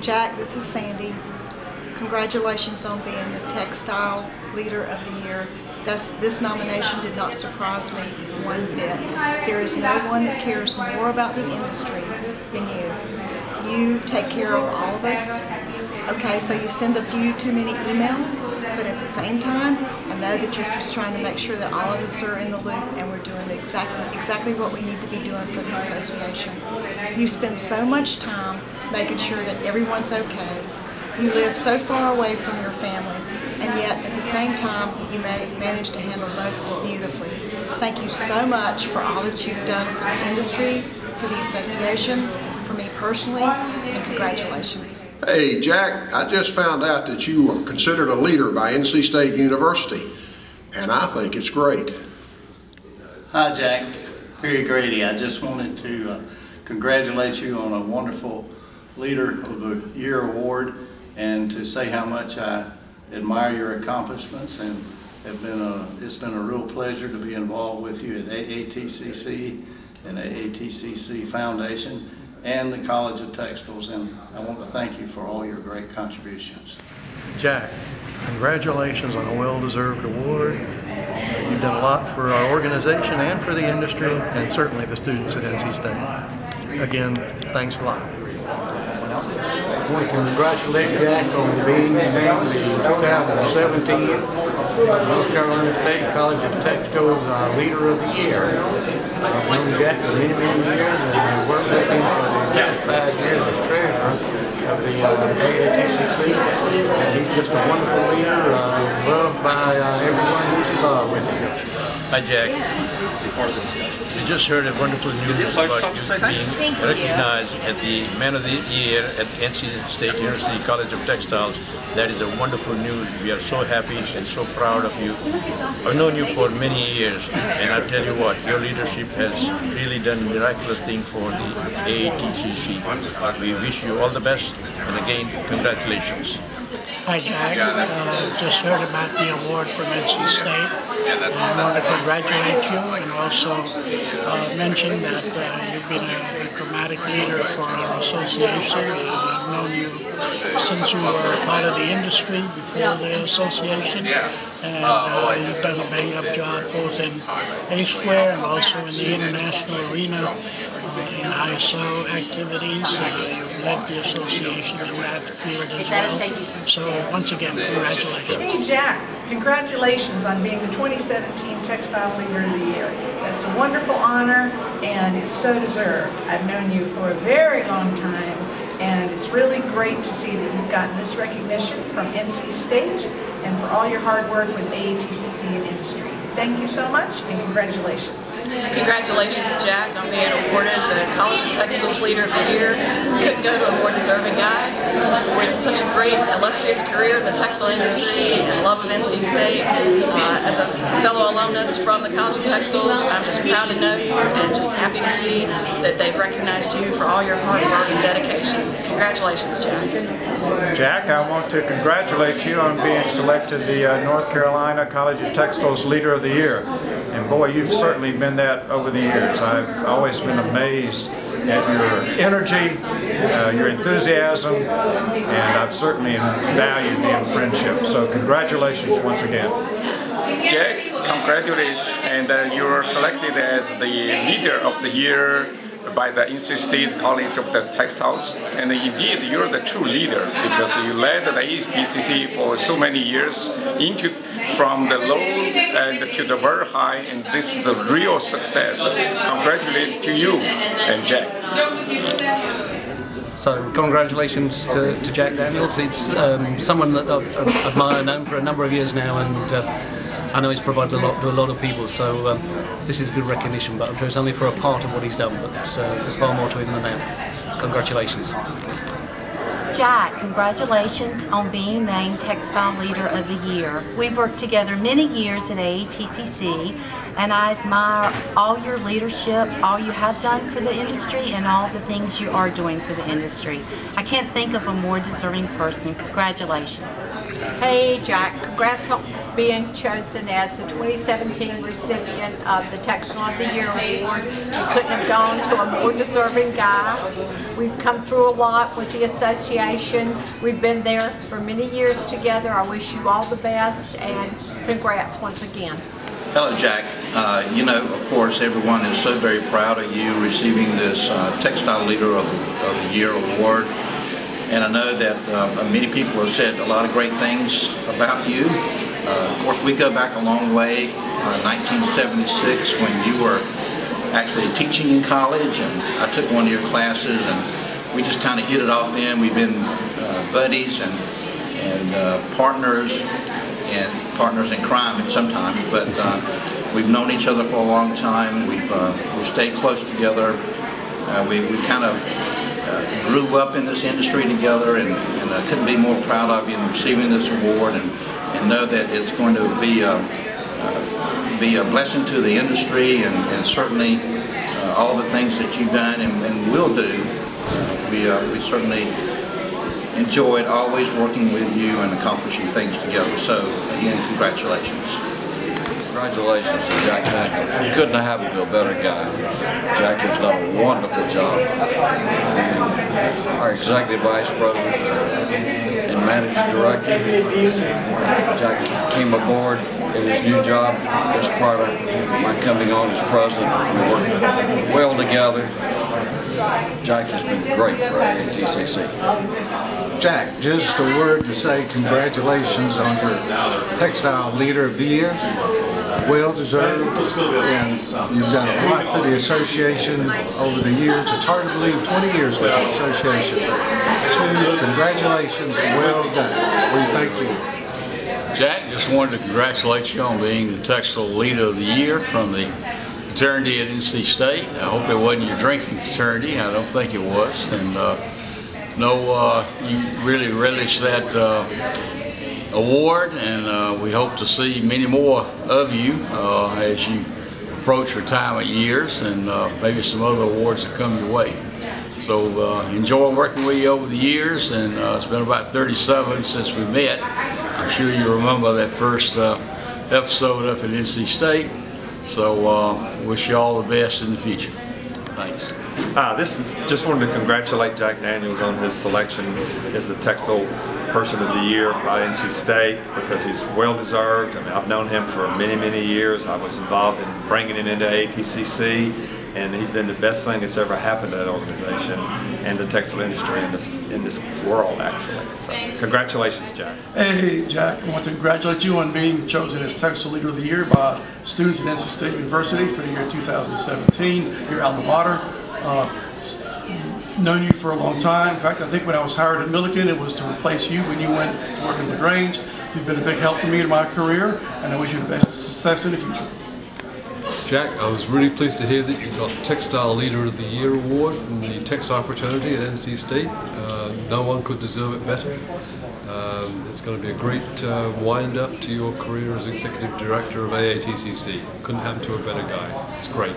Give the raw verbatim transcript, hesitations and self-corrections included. Jack, this is Sandy. Congratulations on being the Textile Leader of the Year. That's, this nomination did not surprise me one bit. There is no one that cares more about the industry than you. You take care of all of us. Okay, so you send a few too many emails, but at the same time, I know that you're just trying to make sure that all of us are in the loop and we're doing exactly, exactly what we need to be doing for the association. You spend so much time making sure that everyone's okay. You live so far away from your family, and yet at the same time, you manage to handle both beautifully. Thank you so much for all that you've done for the industry, for the association, for me personally, and congratulations. Hey Jack, I just found out that you were considered a leader by N C State University, and I think it's great. Hi Jack, Perry Grady. I just wanted to uh, congratulate you on a wonderful Leader of the Year award, and to say how much I admire your accomplishments, and have been a, it's been a real pleasure to be involved with you at A A T C C and A A T C C Foundation and the College of Textiles, and I want to thank you for all your great contributions. Jack, congratulations on a well-deserved award. You've done a lot for our organization and for the industry, and certainly the students at N C State. Again, thanks a lot. I want to congratulate Jack on being named the two thousand seventeen North Carolina State College of Textiles uh, Leader of the Year. I've known Jack for many, many years, and I've worked with him for the past five years as treasurer of the uh, A A T C C, and he's just a wonderful leader, uh, loved by uh, everyone who's involved with him. Hi Jack. You just heard a wonderful news about you being recognized at the Man of the Year at the N C State University College of Textiles. That is a wonderful news. We are so happy and so proud of you. I've known you for many years, and I tell you what, your leadership has really done miraculous things for the A A T C C. We wish you all the best, and again, congratulations. Hi Jack, uh, just heard about the award from N C State, and I want to congratulate you, and also uh, mention that uh, you've been a, a dramatic leader for our association. I've known you since you were a part of the industry before the association, and uh, you've done a bang-up job both in A-Square and also in the international arena, uh, in I S O activities. Uh, led the association in that field as well. So once again, congratulations. Hey Jack, congratulations on being the twenty seventeen Textile Leader of the Year. That's a wonderful honor, and it's so deserved. I've known you for a very long time, and it's really great to see that you've gotten this recognition from N C State, and for all your hard work with A A T C C and industry. Thank you so much, and congratulations. Congratulations, Jack, on being awarded the College of Textiles Leader of the Year. Couldn't go to a more deserving guy. With such a great, illustrious career in the textile industry and love of N C State, uh, as a fellow alumnus from the College of Textiles, I'm just proud to know you, and just happy to see that they've recognized you for all your hard work and dedication. Congratulations, Jack. Jack, I want to congratulate you on being selected the uh, North Carolina College of Textiles Leader of the Year, and boy, you've certainly been that over the years. I've always been amazed at your energy, uh, your enthusiasm, and I've certainly valued the friendship. So congratulations once again. Jack, congratulations, and uh, you were selected as the Leader of the Year by the N C State College of the Textiles, and indeed you're the true leader, because you led the A A T C C for so many years, into from the low and to the very high, and this is the real success. Congratulations to you and Jack. So congratulations to, to Jack Daniels. It's um, someone that I've admired, known for a number of years now, and uh, I know he's provided a lot to a lot of people, so um, this is good recognition, but I'm sure it's only for a part of what he's done, but uh, there's far more to him than that. Congratulations. Jack, congratulations on being named Textile Leader of the Year. We've worked together many years at A A T C and I admire all your leadership, all you have done for the industry, and all the things you are doing for the industry. I can't think of a more deserving person. Congratulations. Hey Jack, congrats on being chosen as the twenty seventeen recipient of the Textile of the Year Award. You couldn't have gone to a more deserving guy. We've come through a lot with the association. We've been there for many years together. I wish you all the best and congrats once again. Hello Jack, uh, you know, of course everyone is so very proud of you receiving this uh, Textile Leader of, of the Year Award, and I know that uh, many people have said a lot of great things about you. Uh, of course we go back a long way, uh, nineteen seventy-six, when you were actually teaching in college, and I took one of your classes and we just kind of hit it off then. We've been uh, buddies and, and uh, partners. And partners in crime sometimes, but uh, we've known each other for a long time. We've, uh, we've stayed close together. Uh, we, we kind of uh, grew up in this industry together, and, and I couldn't be more proud of you in receiving this award, and, and know that it's going to be a, uh, be a blessing to the industry, and, and certainly uh, all the things that you've done and, and will do. Uh, we, uh, we certainly enjoyed always working with you and accomplishing things together. So again, congratulations. Congratulations to Jack Daniels. Couldn't have happened to a better guy. Jack has done a wonderful job. Our executive vice president and managing director, Jack came aboard in his new job just prior to my coming on as president. We worked well together. Jack has been great for A A T C C. Jack, just a word to say congratulations on your Textile Leader of the Year. Well deserved, and you've done a lot for the association over the years. It's hard to believe twenty years with the association. Two, congratulations, well done. We thank you. Jack, just wanted to congratulate you on being the Textile Leader of the Year from the fraternity at N C State. I hope it wasn't your drinking fraternity. I don't think it was. And uh, no, uh, you really relished that uh, award, and uh, we hope to see many more of you uh, as you approach retirement years, and uh, maybe some other awards that come your way. So uh, enjoy working with you over the years, and uh, it's been about thirty-seven since we met. I'm sure you remember that first uh, episode up at N C State. So uh, wish you all the best in the future. Thanks. Uh, this is just wanted to congratulate Jack Daniels on his selection as the Textile Person of the Year by N C State, because he's well deserved. I mean, I've known him for many, many years. I was involved in bringing him into A A T C C, and he's been the best thing that's ever happened to that organization and the textile industry in this, in this world, actually. So, congratulations, Jack. Hey, Jack, I want to congratulate you on being chosen as Textile Leader of the Year by students at N C State University for the year two thousand seventeen, your alma mater. Uh, known you for a long time. In fact, I think when I was hired at Milliken, it was to replace you when you went to work in LaGrange. You've been a big help to me in my career, and I wish you the best success in the future. Jack, I was really pleased to hear that you got the Textile Leader of the Year Award from the Textile Fraternity at N C State. Uh, no one could deserve it better. Um, it's going to be a great uh, wind-up to your career as Executive Director of A A T C C. Couldn't happen to a better guy. It's great.